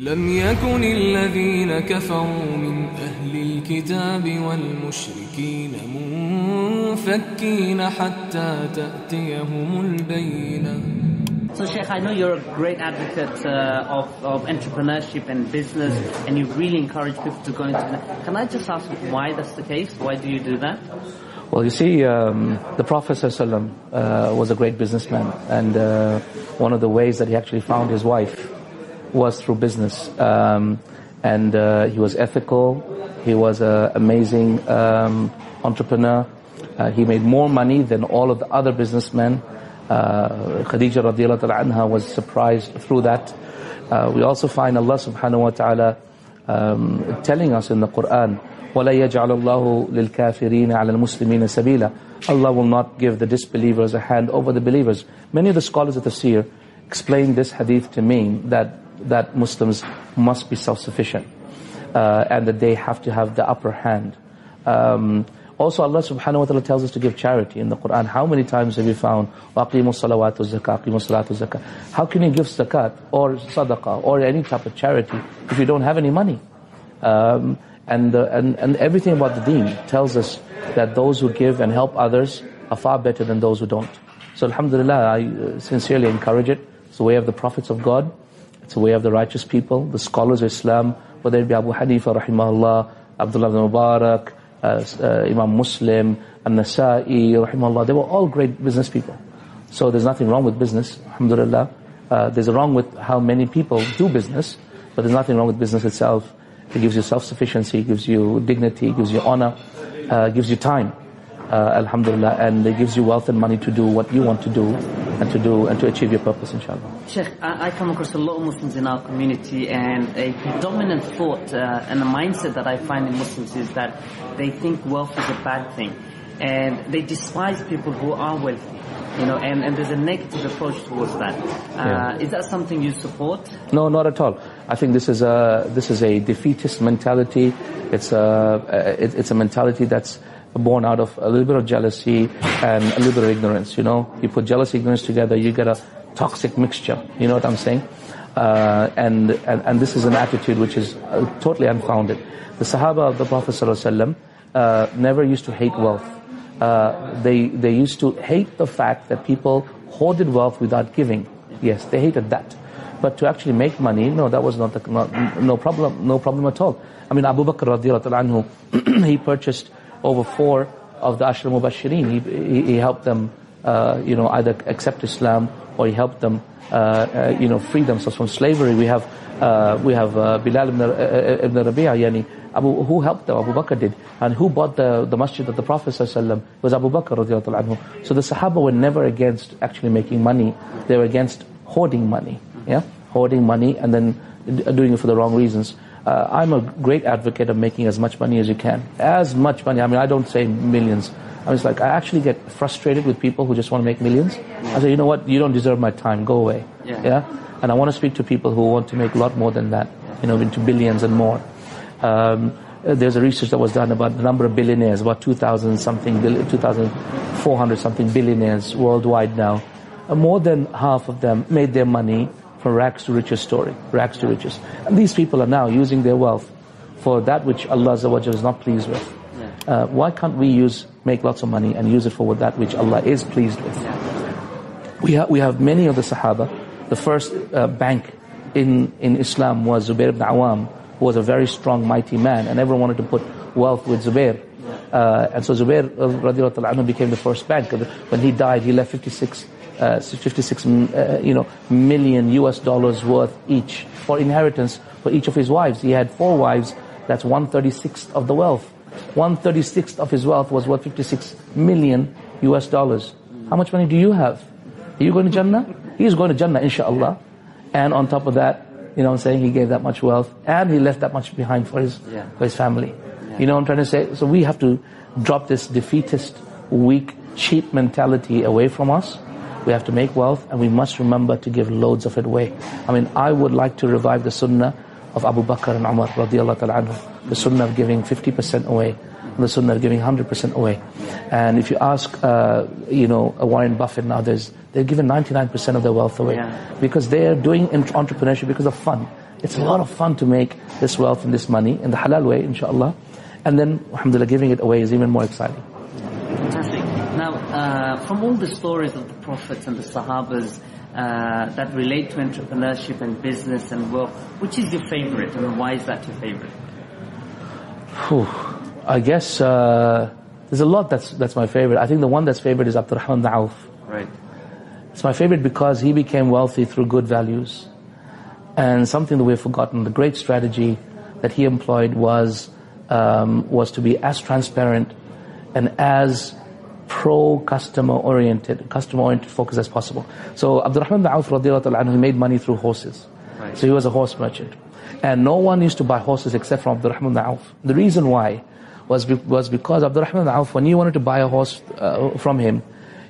لم يكن الذين كفروا من أهل الكتاب والمشركين منفكين حتى تأتيهم البينة. So Sheikh, I know you're a great advocate of entrepreneurship and business, and you really encourage people to go into it. Can I just ask why that's the case? Why do you do that? Well, you see, the Prophet ﷺ was a great businessman, and one of the ways that he actually found his wife was through business. He was ethical, he was an amazing entrepreneur. He made more money than all of the other businessmen. Khadijah radiallahu ta'ala anha was surprised through that. We also find Allah subhanahu wa ta'ala telling us in the Quran, وَلَا يَجْعَلَ اللَّهُ لِلْكَافِرِينَ عَلَى الْمُسْلِمِينَ سَبِيلًا. Allah will not give the disbelievers a hand over the believers. Many of the scholars of tafsir explain this hadith to mean that Muslims must be self-sufficient and that they have to have the upper hand. Also, Allah subhanahu wa ta'ala tells us to give charity in the Quran. How many times have you found, وَأَقِيمُوا الصَّلَوَاتُ وَالزَّكَاةُ وَأَقِيمُوا الصَّلَاةُ وَالزَّكَاةُ? How can you give zakat or sadaqah or any type of charity if you don't have any money? And everything about the deen tells us that those who give and help others are far better than those who don't. So alhamdulillah, I sincerely encourage it. It's the way of the prophets of God. It's the way of the righteous people, the scholars of Islam, whether it be Abu Hanifa, rahimahullah, Abdullah ibn Mubarak, Imam Muslim, An Nasai, rahimahullah. They were all great business people. So there's nothing wrong with business, alhamdulillah. There's a wrong with how many people do business, but there's nothing wrong with business itself. It gives you self-sufficiency, gives you dignity, gives you honor, gives you time, alhamdulillah, and it gives you wealth and money to do what you want to do and to achieve your purpose, inshallah. Sheikh, I come across a lot of Muslims in our community, and a predominant thought and a mindset that I find in Muslims is that they think wealth is a bad thing, and they despise people who are wealthy, you know, and there's a negative approach towards that. Is that something you support? No, not at all. I think this is a defeatist mentality. It's a mentality that's born out of a little bit of jealousy and a little bit of ignorance. You know, you put jealousy and ignorance together, you get a toxic mixture. You know what I'm saying? And this is an attitude which is totally unfounded. The Sahaba of the Prophet ﷺ never used to hate wealth. They used to hate the fact that people hoarded wealth without giving. Yes, they hated that. But to actually make money, no, that was no problem at all. I mean, Abu Bakr radiallahu ta'ala anhu, he purchased over 4 of the Ashra Mubashirin. He helped them, you know, either accept Islam or he helped them, you know, free themselves from slavery. We have Bilal Ibn Rabi'ah, yani Abu, who helped them, Abu Bakr did, and who bought the masjid of the Prophet ﷺ was Abu Bakr radiallahu ta'ala anhu. So the Sahaba were never against actually making money; they were against hoarding money. Yeah, hoarding money and then doing it for the wrong reasons. I'm a great advocate of making as much money as you can. As much money. I mean, I don't say millions. I mean, it's like I actually get frustrated with people who just want to make millions. I say, you know what? You don't deserve my time. Go away. Yeah? And I want to speak to people who want to make a lot more than that, you know, into billions and more. There's a research that was done about the number of billionaires, about 2,400-something billionaires worldwide now. More than half of them made their money from rags to riches story, rags to riches. And these people are now using their wealth for that which Allah Azza wa Jalla is not pleased with. Why can't we make lots of money and use it for that which Allah is pleased with? We have many of the Sahaba. The first bank in Islam was Zubair ibn Awam, who was a very strong, mighty man, and everyone wanted to put wealth with Zubair. And so Zubair radiallahu ta'ala anhu became the first bank. When he died, he left 56 million US dollars worth each for inheritance for each of his wives. He had 4 wives. That's 1/36 of the wealth. 1/36 of his wealth was worth 56 million US dollars. How much money do you have? Are you going to Jannah? He is going to Jannah, inshallah. And on top of that, you know what I'm saying, he gave that much wealth and he left that much behind for his family. You know what I'm trying to say? So we have to drop this defeatist, weak, cheap mentality away from us. We have to make wealth, and we must remember to give loads of it away. I mean, I would like to revive the sunnah of Abu Bakr and Umar radiallahu ta'ala anhu, the sunnah of giving 50% away, the sunnah of giving 100% away. And if you ask, you know, Warren Buffett nowadays, they're giving 99% of their wealth away because they're doing entrepreneurship because of fun. It's a lot of fun to make this wealth and this money in the halal way, inshallah. And then, alhamdulillah, giving it away is even more exciting. Fantastic. Now, from all the stories of the prophets and the sahabas that relate to entrepreneurship and business and wealth, which is your favorite and why is that your favorite? Whew. I guess there's a lot that's my favorite. I think the one that's favorite is Abdul Rahman Da'awf. Right. It's my favorite because he became wealthy through good values. And something that we've forgotten, the great strategy that he employed was to be as transparent and as pro-customer-oriented, customer-oriented focus as possible. So Abdurrahman bin Auf radiyallahu ta'ala anhu, he made money through horses. Right. So he was a horse merchant. And no one used to buy horses except from Abdurrahman bin Auf. The reason why was because Abdurrahman bin Auf, when you wanted to buy a horse from him,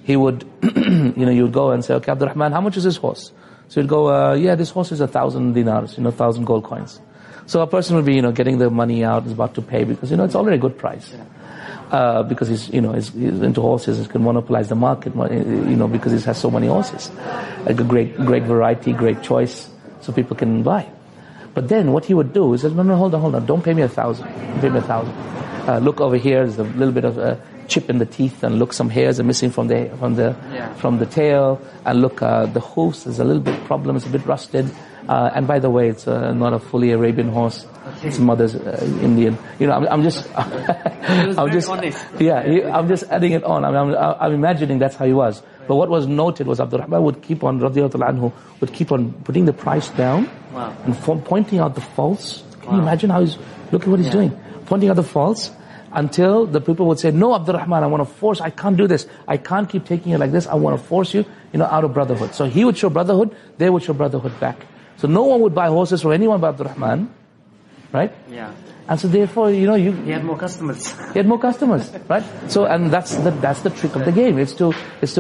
he would, you would go and say, okay, Abdurrahman, how much is this horse? So he'd go, yeah, this horse is 1,000 dinars, 1,000 gold coins. So a person would be, getting the money out, is about to pay because, it's already a good price. Yeah. Because he's into horses, he can monopolize the market, because he has so many horses. Like a great variety, great choice, so people can buy. But then what he would do is, no, hold on, don't pay me 1,000. Pay me 1,000. Look over here, there's a little bit of a chip in the teeth, and look, some hairs are missing from the tail, and look, the hoofs, there's a little bit problem, it's a bit rusted. And by the way, it's not a fully Arabian horse. Okay. His mother's Indian. I'm just adding it on. I'm imagining that's how he was. But what was noted was Abdurrahman would keep on, radiyallahu ta'ala anhu, would keep on putting the price down. Wow. And pointing out the faults. Can you imagine how look at what he's doing? Pointing out the faults until the people would say, no, Abdurrahman, I can't do this. I can't keep taking it like this. I want to force you, out of brotherhood. So he would show brotherhood, they would show brotherhood back. So no one would buy horses from anyone but Abdurrahman, right? Yeah. And so therefore, he had more customers. Right? So, and that's the trick of the game. It's to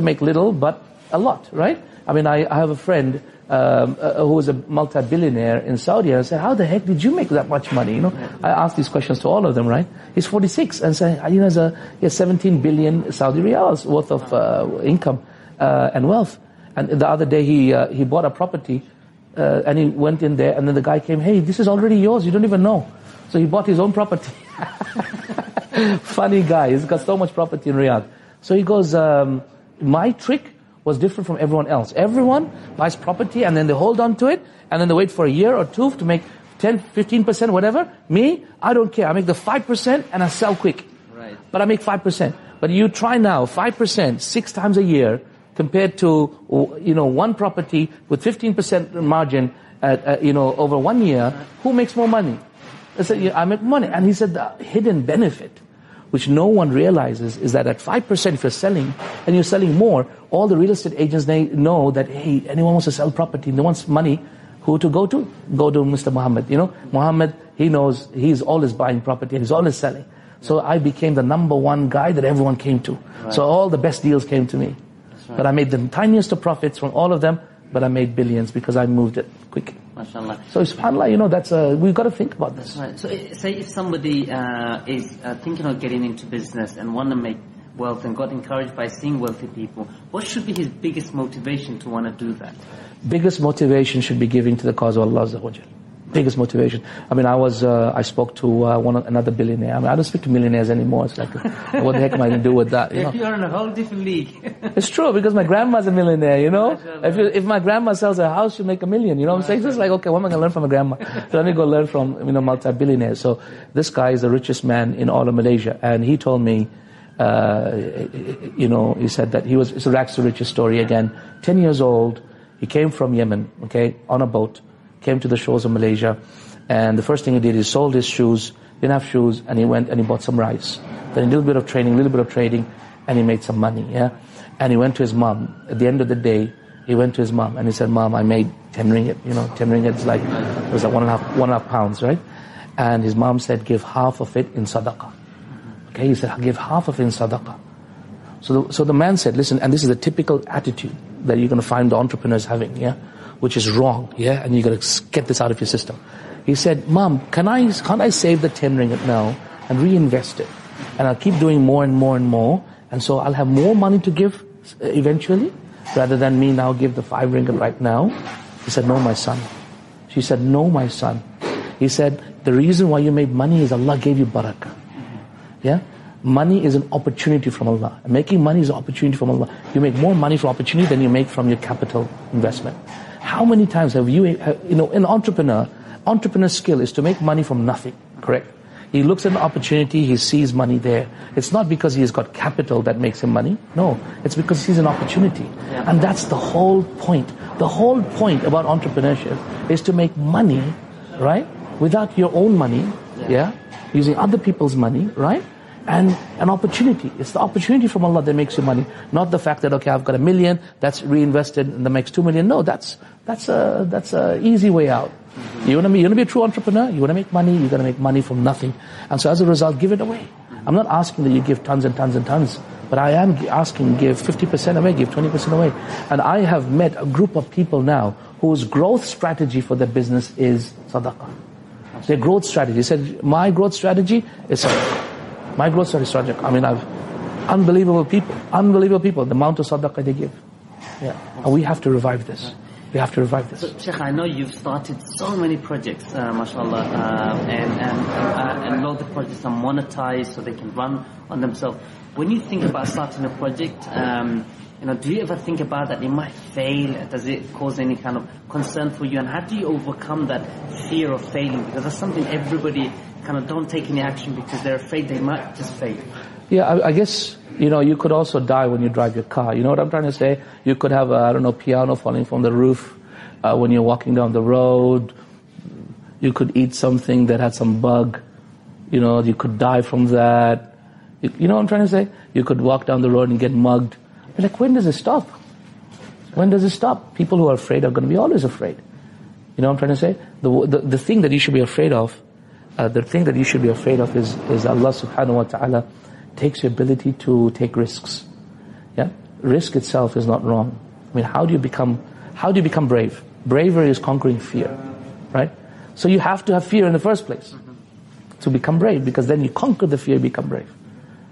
make little but a lot, right? I mean, I have a friend who is a multi-billionaire in Saudi. I said, how the heck did you make that much money? I asked these questions to all of them, right? He's 46 and say, he has 17 billion Saudi riyals worth of income and wealth. And the other day he bought a property. And he went in there, and then the guy came, hey, this is already yours, you don't even know. So he bought his own property. Funny guy, he's got so much property in Riyadh. So he goes, my trick was different from everyone else. Everyone buys property, and then they hold on to it, and then they wait for a year or two to make 10, 15%, whatever. Me, I don't care. I make the 5%, and I sell quick. Right. But I make 5%. But you try now, 5%, 6 times a year, compared to, one property with 15% margin, over 1 year, who makes more money? I said, I make money. And he said, the hidden benefit, which no one realizes, is that at 5%, if you're selling, and you're selling more, all the real estate agents, they know that, hey, anyone wants to sell property, no one's money, who to go to? Go to Mr. Muhammad. Muhammad, he knows, he's always buying property, he's always selling. So I became the #1 guy that everyone came to. Right. So all the best deals came to me. But I made the tiniest of profits from all of them, but I made billions because I moved it quick. MashaAllah. So subhanAllah, we've got to think about this. Right. So say if somebody is thinking of getting into business and want to make wealth and got encouraged by seeing wealthy people, what should be his biggest motivation to want to do that? Biggest motivation should be giving to the cause of Allah Azza wa Jal. Biggest motivation. I mean, I spoke to another billionaire. I mean, I don't speak to millionaires anymore. It's like, what the heck am I going to do with that? You're in a whole different league. It's true, because my grandma's a millionaire, If my grandma sells a house, she'll make $1 million, What I'm saying? It's just like, okay, what am I going to learn from a grandma? So let me go learn from, multi-billionaires. So this guy is the richest man in all of Malaysia. And he told me, he said that it's a rags to riches story again. 10 years old, he came from Yemen, on a boat. Came to the shores of Malaysia, and the first thing he did is sold his shoes, didn't have shoes, and he went and he bought some rice. Then a little bit of training, and he made some money, And he went to his mom. At the end of the day, he went to his mom, and he said, Mom, I made 10 ringgit, 10 ringgit is like, it was like 1.5 pounds, right? And his mom said, give half of it in sadaqah. Okay, he said, give half of it in sadaqah. So the man said, listen, and this is the typical attitude that you're going to find the entrepreneurs having, which is wrong, and you got to get this out of your system. He said, Mom, can't I save the 10 ringgit now and reinvest it? And I'll keep doing more and more and more, and so I'll have more money to give eventually, rather than me now give the 5 ringgit right now. He said, no, my son, She said, no, my son. He said, the reason why you made money is Allah gave you barakah. Yeah? Money is an opportunity from Allah. Making money is an opportunity from Allah. You make more money from opportunity than you make from your capital investment. How many times have you know, an entrepreneur skill is to make money from nothing, correct? He looks at an opportunity, he sees money there. It's not because he's got capital that makes him money. No, it's because he sees an opportunity. Yeah. And that's the whole point. The whole point about entrepreneurship is to make money, right? Without your own money, yeah? Using other people's money, right? And an opportunity. It's the opportunity from Allah that makes you money. Not the fact that, okay, I've got $1 million, that's reinvested and that makes $2 million. No, that's a easy way out. You want to be a true entrepreneur? You want to make money? You're going to make money from nothing. And so as a result, give it away. I'm not asking that you give tons and tons and tons, but I am asking give 50% away, give 20% away. And I have met a group of people now whose growth strategy for their business is sadaqah. Their growth strategy. They said, my growth strategy is sadaqah. My growth strategy, I mean, I've unbelievable people, the amount of sadaqah they give. Yeah. And we have to revive this. We have to revive this. So, Sheikh, I know you've started so many projects, mashallah, and a lot of the projects are monetized so they can run on themselves. When you think about starting a project, you know, do you ever think about that it might fail? Does it cause any kind of concern for you? And how do you overcome that fear of failing? Because that's something everybody kind of don't take any action because they're afraid they might just fail. Yeah, I guess, you know, you could also die when you drive your car. You know what I'm trying to say? You could have, I don't know, piano falling from the roof when you're walking down the road. You could eat something that had some bug. You know, you could die from that. You know what I'm trying to say? You could walk down the road and get mugged. Like, when does it stop? When does it stop? People who are afraid are going to be always afraid. You know what I'm trying to say? The thing that you should be afraid of, is Allah subhanahu wa ta'ala takes your ability to take risks. Yeah? Risk itself is not wrong. I mean, how do you become brave? Bravery is conquering fear, right? So you have to have fear in the first place to become brave, because then you conquer the fear, you become brave.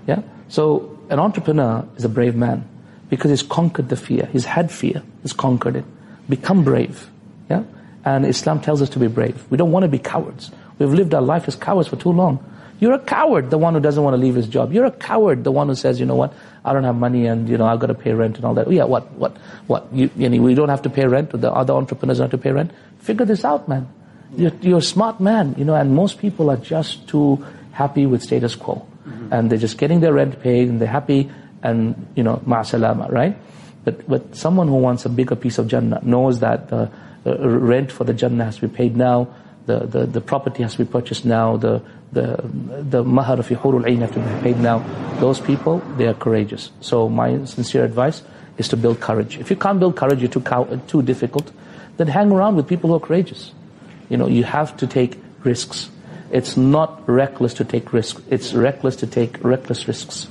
Yeah? So an entrepreneur is a brave man, because he's conquered the fear. He's had fear. He's conquered it. Become brave. Yeah? And Islam tells us to be brave. We don't want to be cowards. We've lived our life as cowards for too long. You're a coward, the one who doesn't want to leave his job. You're a coward, the one who says, you know what, I don't have money and, you know, I've got to pay rent and all that. Yeah, what? We don't have to pay rent, or the other entrepreneurs don't have to pay rent. Figure this out, man. You're a smart man, you know, and most people are just too happy with status quo. And they're just getting their rent paid and they're happy. And, you know, ma'asalama, right? But someone who wants a bigger piece of Jannah knows that the rent for the Jannah has to be paid now, the property has to be purchased now, the mahar of your hurul ayn has to be paid now. Those people, they are courageous. So my sincere advice is to build courage. If you can't build courage, you're too difficult, then hang around with people who are courageous. You know, you have to take risks. It's not reckless to take risks. It's reckless to take reckless risks.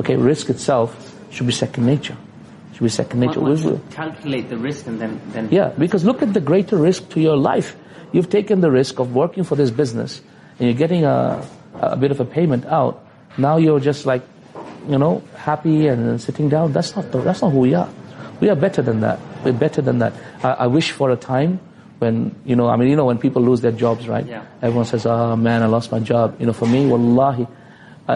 Okay, risk itself should be second nature. Should be second nature. One should calculate the risk and then... Yeah, because look at the greater risk to your life. You've taken the risk of working for this business and you're getting a bit of a payment out. Now you're just like, you know, happy and sitting down. That's not who we are. We are better than that. We're better than that. I wish for a time when, you know, I mean, you know, when people lose their jobs, right? Yeah. Everyone says, oh man, I lost my job. You know, for me, wallahi...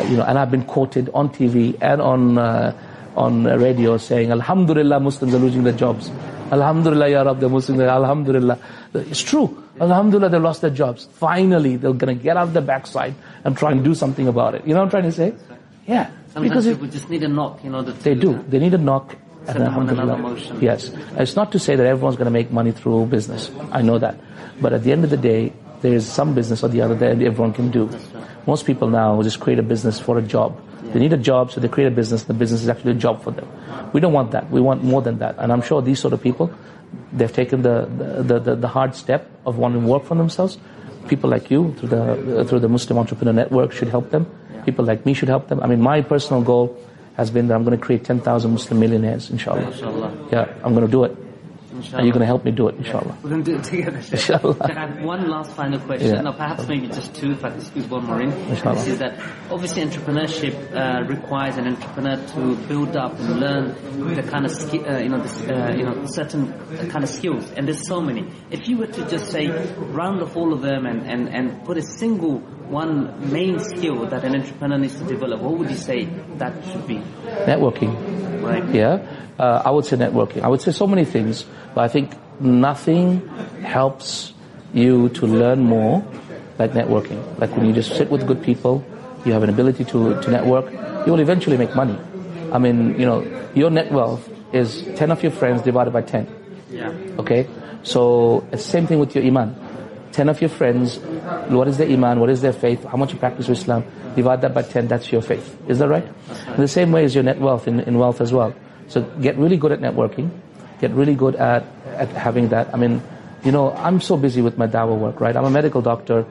you know, and I've been quoted on TV and on radio saying, Alhamdulillah, Muslims are losing their jobs. Alhamdulillah, Ya Rab, the Muslims, Alhamdulillah. It's true. Alhamdulillah, they lost their jobs. Finally, they're going to get out of the backside and try and do something about it. You know what I'm trying to say? Yeah. Sometimes people just need a knock in order to... They do. They need a knock. And Alhamdulillah. Yes. It's not to say that everyone's going to make money through business. I know that. But at the end of the day, there is some business or the other that everyone can do. Right. Most people now just create a business for a job. Yeah. They need a job, so they create a business, and the business is actually a job for them. We don't want that. We want more than that. And I'm sure these sort of people, they've taken the hard step of wanting to work for themselves. People like you, through the Muslim Entrepreneur Network, should help them. Yeah. People like me should help them. I mean, my personal goal has been that I'm going to create 10,000 Muslim millionaires, inshallah. Yeah, I'm going to do it. inshallah. And you're going to help me do it, inshallah. We're going to do it together, inshallah. Can I have one last final question? Or perhaps maybe just two, if I can squeeze one more in. Inshallah. This is that obviously entrepreneurship requires an entrepreneur to build up and learn the kind of certain kind of skills, and there's so many. If you were to just say round off all of them and put a single one main skill that an entrepreneur needs to develop, what would you say that should be? Networking. Right. Yeah. I would say networking. I would say so many things, but I think nothing helps you to learn more like networking. Like when you just sit with good people, you have an ability to network, you will eventually make money. I mean, you know, your net wealth is 10 of your friends divided by 10. Yeah. Okay? So it's the same thing with your iman. 10 of your friends, what is their iman, what is their faith, how much you practice Islam, divide that by 10, that's your faith. Is that right? In the same way as your net wealth in wealth as well. So get really good at networking, get really good at having that. I mean, you know, I'm so busy with my dawah work, right? I'm a medical doctor,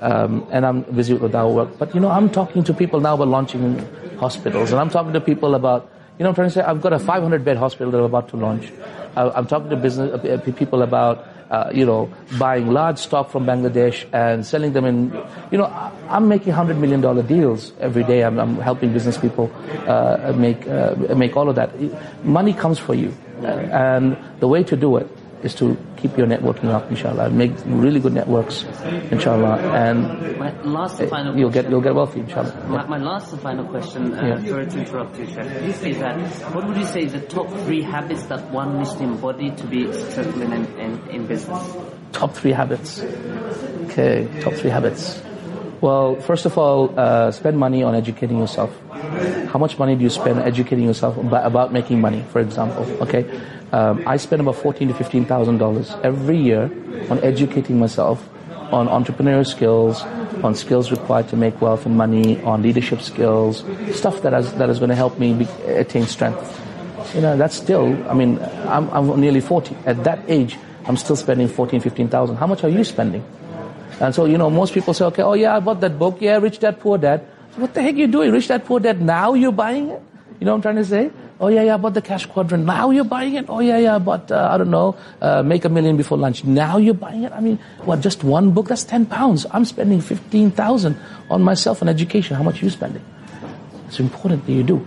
and I'm busy with dawah work. But, you know, I'm talking to people now about launching hospitals, and I'm talking to people about, you know, I'm trying to say, I've got a 500-bed hospital that I'm about to launch. I'm talking to people about, you know, buying large stock from Bangladesh and selling them in, you know, I'm making $100 million deals every day. I'm helping business people make all of that. Money comes for you. And the way to do it is to keep your networking up, inshallah. Make really good networks, inshallah, and my last and final you'll get wealthy, inshallah. My last and final question, sorry to interrupt you, Sheikh, is that what would you say is the top three habits that one needs to embody to be successful in business? Top three habits. Okay, top three habits. Well, first of all, spend money on educating yourself. How much money do you spend educating yourself about making money, for example? Okay, I spend about $14,000 to $15,000 every year on educating myself on entrepreneurial skills, on skills required to make wealth and money, on leadership skills, stuff that is going to help me attain strength. You know, that's still, I mean, I'm nearly 40. At that age, I'm still spending $14,000, $15,000. How much are you spending? And so, you know, most people say, okay, oh yeah, I bought that book, yeah, Rich Dad, Poor Dad. What the heck are you doing? Rich Dad, Poor Dad, now you're buying it? You know what I'm trying to say? Oh yeah, yeah, I bought The Cash Quadrant, now you're buying it? Oh yeah, yeah, I bought, I don't know, Make a Million Before Lunch, now you're buying it? I mean, what, just one book? That's £10. I'm spending $15,000 on myself and education. How much are you spending? It's important that you do.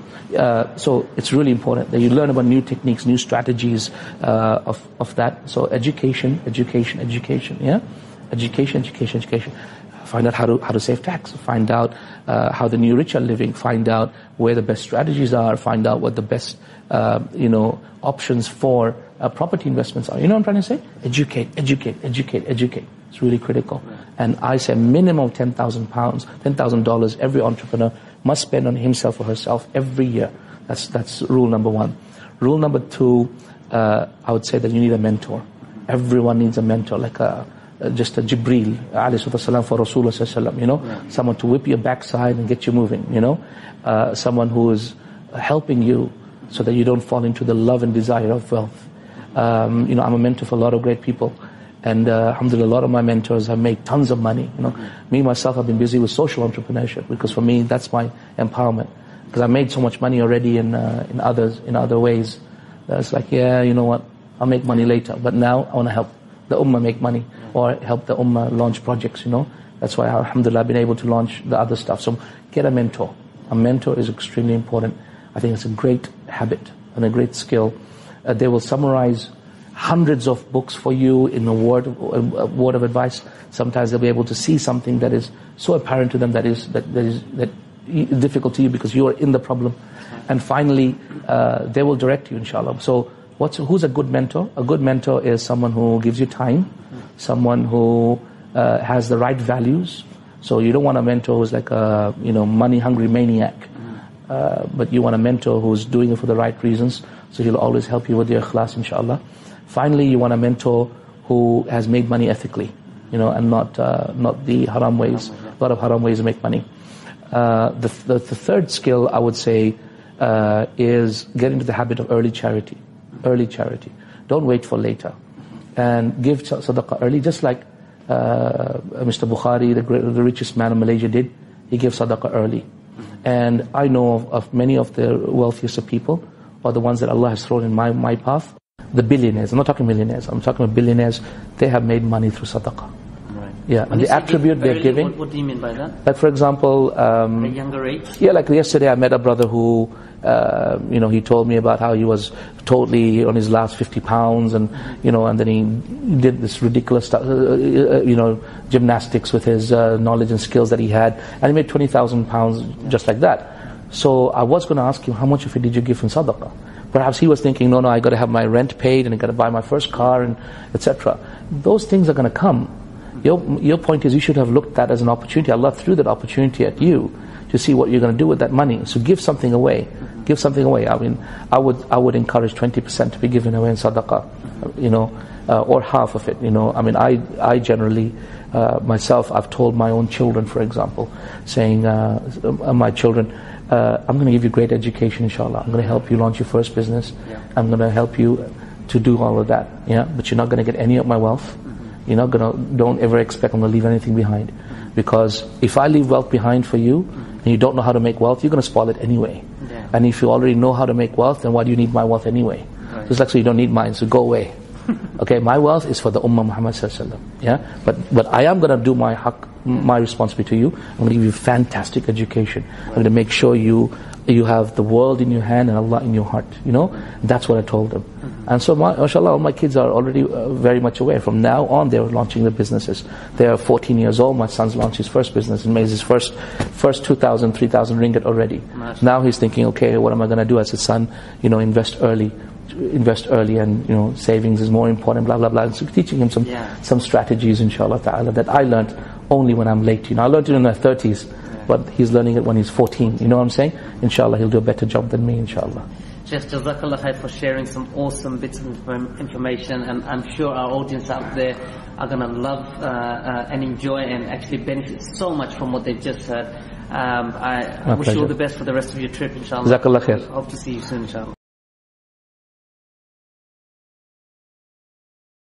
So it's really important that you learn about new techniques, new strategies of that. So education, education, education, yeah? Education, education, education. Find out how to save tax. Find out how the new rich are living. Find out where the best strategies are. Find out what the best options for property investments are. You know what I'm trying to say? Educate, educate, educate, educate. It's really critical. And I say minimum £10,000, $10,000 every entrepreneur must spend on himself or herself every year. That's rule number one. Rule number two, I would say that you need a mentor. Everyone needs a mentor, like just a Jibreel, alayhi for Rasulullah, you know, someone to whip your backside and get you moving, you know, someone who is helping you so that you don't fall into the love and desire of wealth. You know, I'm a mentor for a lot of great people, and alhamdulillah, a lot of my mentors have made tons of money, you know. Me, myself, I've been busy with social entrepreneurship, because for me, that's my empowerment, because I made so much money already in other ways. It's like, yeah, you know what, I'll make money later, but now I want to help the ummah make money, or help the ummah launch projects, you know. That's why, alhamdulillah, I've been able to launch the other stuff. So get a mentor. A mentor is extremely important. I think it's a great habit and a great skill. They will summarize hundreds of books for you in a word of advice. Sometimes they'll be able to see something that is so apparent to them that is difficult to you because you are in the problem. And finally, they will direct you, inshallah. So who's a good mentor? A good mentor is someone who gives you time, someone who has the right values. So you don't want a mentor who's like a, you know, money-hungry maniac, but you want a mentor who's doing it for the right reasons, so he'll always help you with your ikhlas, inshallah. Finally, you want a mentor who has made money ethically, you know, and not the haram ways. A lot of haram ways to make money. The third skill, I would say, is get into the habit of early charity. Early charity. Don't wait for later. And give sadaqah early, just like Mr. Bukhari, the richest man in Malaysia, did. He gave sadaqah early. And I know of many of the wealthiest of people, or the ones that Allah has thrown in my path, the billionaires, I'm not talking millionaires, I'm talking about billionaires, they have made money through sadaqah. Right. Yeah, and the attribute they're giving. What do you mean by that? Like for example, at a younger age? Yeah, like yesterday I met a brother who, you know, he told me about how he was totally on his last 50 pounds and, you know, and then he did this ridiculous stuff, you know, gymnastics with his knowledge and skills that he had, and he made 20,000 pounds just like that. So I was going to ask him, how much of it did you give in sadaqah? Perhaps he was thinking, no, I got to have my rent paid and I got to buy my first car and etc. Those things are going to come. Your point is you should have looked at that as an opportunity. Allah threw that opportunity at you to see what you're going to do with that money. So give something away. Give something away. I mean, I would encourage 20% to be given away in sadaqah, you know, or half of it, you know. I mean, I generally, myself, I've told my own children, for example, saying, my children, I'm going to give you great education, inshallah. I'm going to help you launch your first business. Yeah. I'm going to help you to do all of that. Yeah, but you're not going to get any of my wealth. Mm-hmm. You're not going to. Don't ever expect I'm going to leave anything behind, because if I leave wealth behind for you, and you don't know how to make wealth, you're going to spoil it anyway. Yeah. And if you already know how to make wealth, then why do you need my wealth anyway? Right. So it's like, so you don't need mine. So go away. Okay, my wealth is for the Ummah Muhammad Sallallahu Alaihi Wasallam. Yeah, but I am going to do my haqq, my responsibility to you. I'm going to give you fantastic education. I'm going to make sure you have the world in your hand and Allah in your heart. You know, that's what I told them. And so, mashallah, all my kids are already very much aware. From now on, they're launching their businesses. They are 14 years old. My son's launched his first business and made his first 2,000, 3,000 ringgit already. Now he's thinking, okay, what am I going to do? I said, son, you know, invest early and, you know, savings is more important, blah, blah, blah. And so teaching him some strategies, inshallah ta'ala, that I learned only when I'm late. You know, I learned it in my 30s, but he's learning it when he's 14. You know what I'm saying? Inshallah, he'll do a better job than me, inshallah. Sheikh, Jazakallah Khair for sharing some awesome bits of information, and I'm sure our audience out there are going to love and enjoy and actually benefit so much from what they've just heard. I wish you all the best for the rest of your trip, inshallah. Jazakallah Khair. Hope to see you soon, inshallah.